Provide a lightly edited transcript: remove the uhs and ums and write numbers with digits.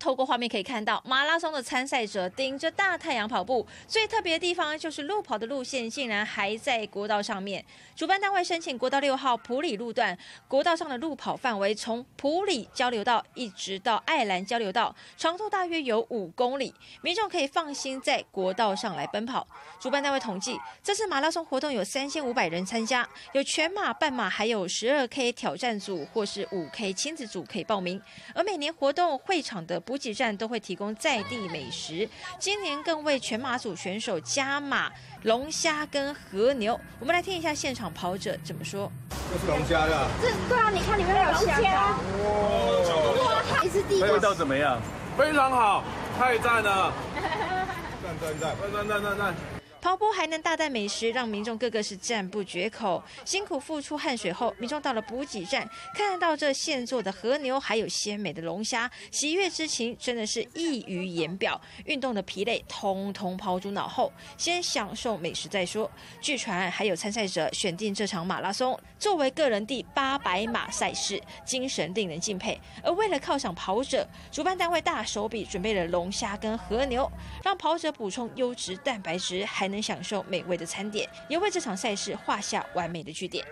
透过画面可以看到，马拉松的参赛者顶着大太阳跑步。最特别的地方就是路跑的路线竟然还在国道上面。主办单位申请国道6号埔里路段，国道上的路跑范围从埔里交流道一直到爱兰交流道，长度大约有5公里，民众可以放心在国道上来奔跑。主办单位统计，这次马拉松活动有3500人参加，有全马、半马，还有12K 挑战组或是5K 亲子组可以报名。而每年活动会场的补给站都会提供在地美食，今年更为全马组选手加码龙虾跟和牛。我们来听一下现场跑者怎么说。这是龙虾的，这对啊，你看里面有龙虾。哇，你是第一个。味道怎么样？非常好，太赞了！赞赞赞赞赞赞赞！跑步还能大啖美食，让民众个个是赞不绝口。辛苦付出汗水后，民众到了补给站，看到这现做的和牛，还有鲜美的龙虾，喜悦之情真的是溢于言表。运动的疲累通通抛诸脑后，先享受美食再说。据传还有参赛者选定这场马拉松作为个人第800码赛事，精神令人敬佩。而为了犒赏跑者，主办单位大手笔准备了龙虾跟和牛，让跑者补充优质蛋白质，还能享受美味的餐点，也为这场赛事画下完美的句点。